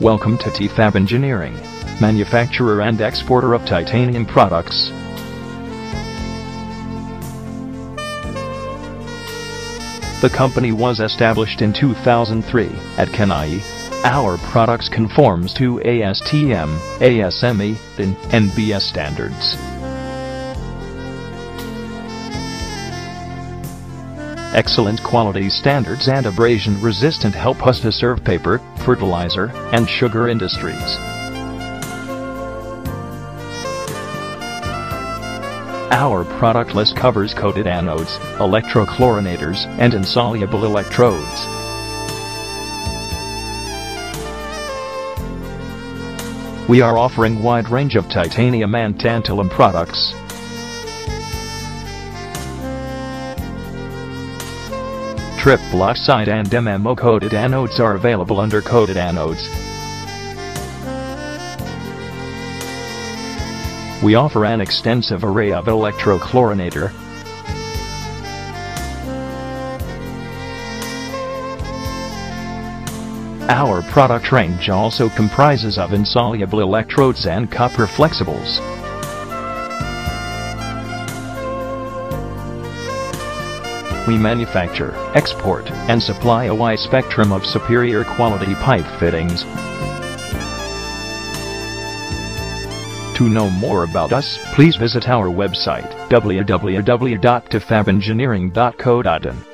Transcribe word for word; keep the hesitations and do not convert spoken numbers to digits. Welcome to Ti Fab Engineering, manufacturer and exporter of titanium products. The company was established in two thousand three at Chennai. Our products conforms to A S T M, A S M E, D I N, and B S standards. Excellent quality standards and abrasion resistant help us to serve paper, fertilizer, and sugar industries. Our product list covers coated anodes, electrochlorinators, and insoluble electrodes. We are offering wide range of titanium and tantalum products. Triple oxide and M M O coated anodes are available under coated anodes. We offer an extensive array of electrochlorinator, Our product range also comprises of insoluble electrodes and copper flexibles. We manufacture, export, and supply a wide spectrum of superior quality pipe fittings. To know more about us, please visit our website w w w dot ti fab engineering dot co dot in.